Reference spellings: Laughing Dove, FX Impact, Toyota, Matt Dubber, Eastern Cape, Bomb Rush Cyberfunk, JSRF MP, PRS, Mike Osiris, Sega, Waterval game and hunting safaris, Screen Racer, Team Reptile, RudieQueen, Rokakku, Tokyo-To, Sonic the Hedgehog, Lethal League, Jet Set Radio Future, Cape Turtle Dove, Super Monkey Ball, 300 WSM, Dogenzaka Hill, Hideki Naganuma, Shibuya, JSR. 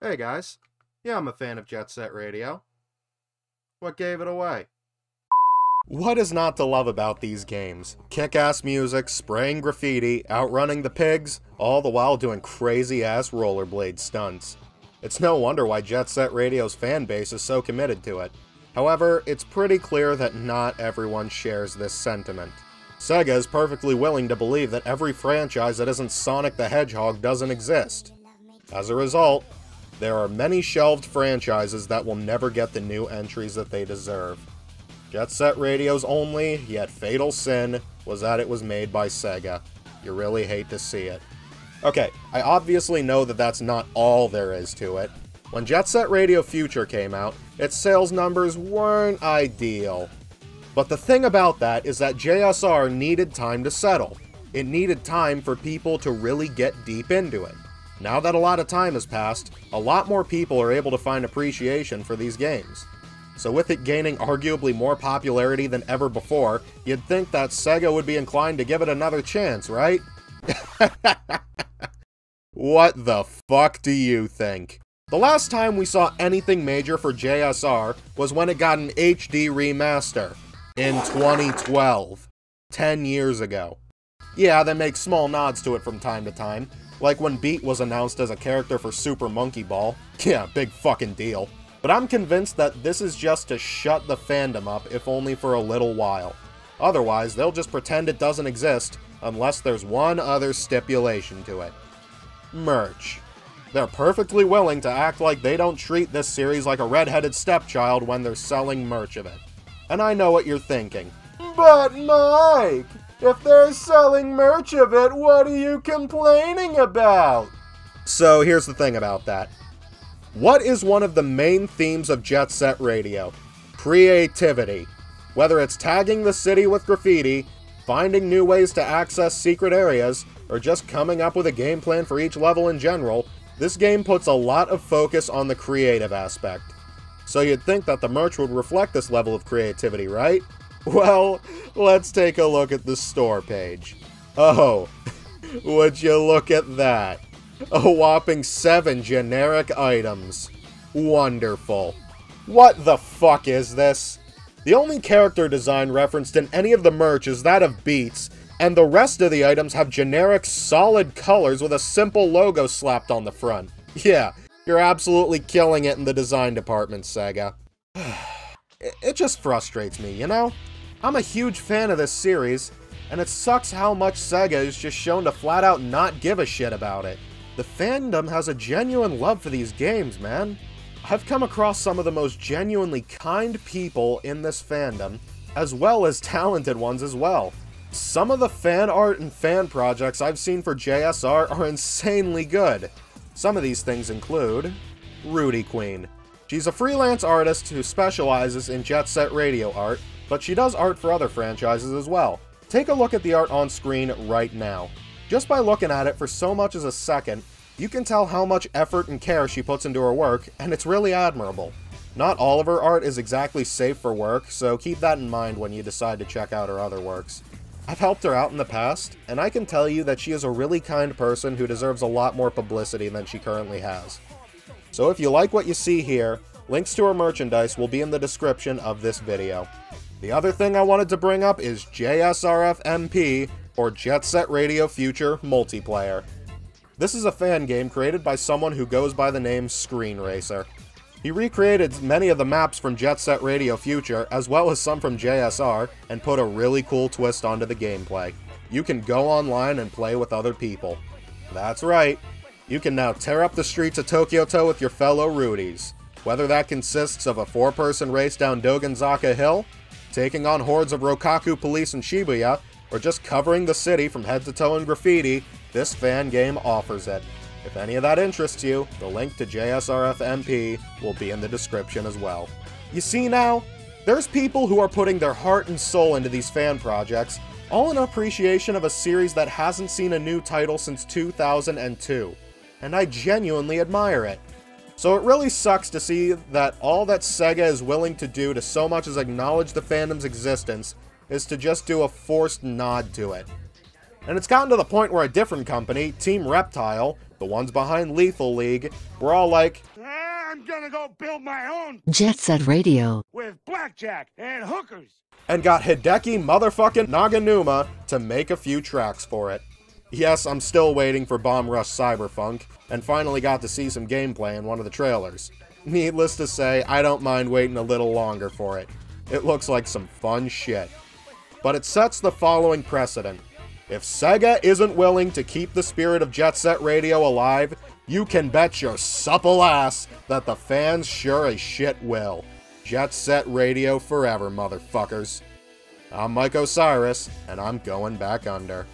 Hey guys, yeah, I'm a fan of Jet Set Radio. What gave it away? What is not to love about these games? Kick-ass music, spraying graffiti, outrunning the pigs, all the while doing crazy-ass rollerblade stunts. It's no wonder why Jet Set Radio's fan base is so committed to it. However, it's pretty clear that not everyone shares this sentiment. Sega is perfectly willing to believe that every franchise that isn't Sonic the Hedgehog doesn't exist. As a result, there are many shelved franchises that will never get the new entries that they deserve. Jet Set Radio's only, yet fatal sin, was that it was made by Sega. You really hate to see it. Okay, I obviously know that that's not all there is to it. When Jet Set Radio Future came out, its sales numbers weren't ideal. But the thing about that is that JSR needed time to settle. It needed time for people to really get deep into it. Now that a lot of time has passed, a lot more people are able to find appreciation for these games. So with it gaining arguably more popularity than ever before, you'd think that Sega would be inclined to give it another chance, right? What the fuck do you think? The last time we saw anything major for JSR was when it got an HD remaster in 2012, 10 years ago. Yeah, they make small nods to it from time to time, like when Beat was announced as a character for Super Monkey Ball. Yeah, big fucking deal. But I'm convinced that this is just to shut the fandom up, if only for a little while. Otherwise, they'll just pretend it doesn't exist, unless there's one other stipulation to it. Merch. They're perfectly willing to act like they don't treat this series like a red-headed stepchild when they're selling merch of it. And I know what you're thinking. But Mike! If they're selling merch of it, what are you complaining about? So here's the thing about that. What is one of the main themes of Jet Set Radio? Creativity. Whether it's tagging the city with graffiti, finding new ways to access secret areas, or just coming up with a game plan for each level in general, this game puts a lot of focus on the creative aspect. So you'd think that the merch would reflect this level of creativity, right? Well, let's take a look at the store page. Oh, would you look at that? A whopping 7 generic items. Wonderful. What the fuck is this? The only character design referenced in any of the merch is that of Beats, and the rest of the items have generic solid colors with a simple logo slapped on the front. Yeah, you're absolutely killing it in the design department, Sega. It just frustrates me, you know? I'm a huge fan of this series, and it sucks how much Sega is just shown to flat out not give a shit about it. The fandom has a genuine love for these games, man. I've come across some of the most genuinely kind people in this fandom, as well as talented ones as well. Some of the fan art and fan projects I've seen for JSR are insanely good. Some of these things include RudieQueen. She's a freelance artist who specializes in Jet Set Radio art, but she does art for other franchises as well. Take a look at the art on screen right now. Just by looking at it for so much as a second, you can tell how much effort and care she puts into her work, and it's really admirable. Not all of her art is exactly safe for work, so keep that in mind when you decide to check out her other works. I've helped her out in the past, and I can tell you that she is a really kind person who deserves a lot more publicity than she currently has. So if you like what you see here, links to her merchandise will be in the description of this video. The other thing I wanted to bring up is JSRF MP, or Jet Set Radio Future Multiplayer. This is a fan game created by someone who goes by the name Screen Racer. He recreated many of the maps from Jet Set Radio Future, as well as some from JSR, and put a really cool twist onto the gameplay. You can go online and play with other people. That's right. You can now tear up the streets of Tokyo-To with your fellow Rudies. Whether that consists of a 4-person race down Dogenzaka Hill, taking on hordes of Rokakku police in Shibuya, or just covering the city from head to toe in graffiti, this fan game offers it. If any of that interests you, the link to JSRF MP will be in the description as well. You see now? There's people who are putting their heart and soul into these fan projects, all in appreciation of a series that hasn't seen a new title since 2002. And I genuinely admire it. So it really sucks to see that all that Sega is willing to do to so much as acknowledge the fandom's existence is to just do a forced nod to it. And it's gotten to the point where a different company, Team Reptile, the ones behind Lethal League, were all like, I'm gonna go build my own Jet Set Radio with blackjack and hookers, and got Hideki motherfucking Naganuma to make a few tracks for it. Yes, I'm still waiting for Bomb Rush Cyberfunk, and finally got to see some gameplay in one of the trailers. Needless to say, I don't mind waiting a little longer for it. It looks like some fun shit. But it sets the following precedent. If Sega isn't willing to keep the spirit of Jet Set Radio alive, you can bet your supple ass that the fans sure as shit will. Jet Set Radio forever, motherfuckers. I'm Mike Osiris, and I'm going back under.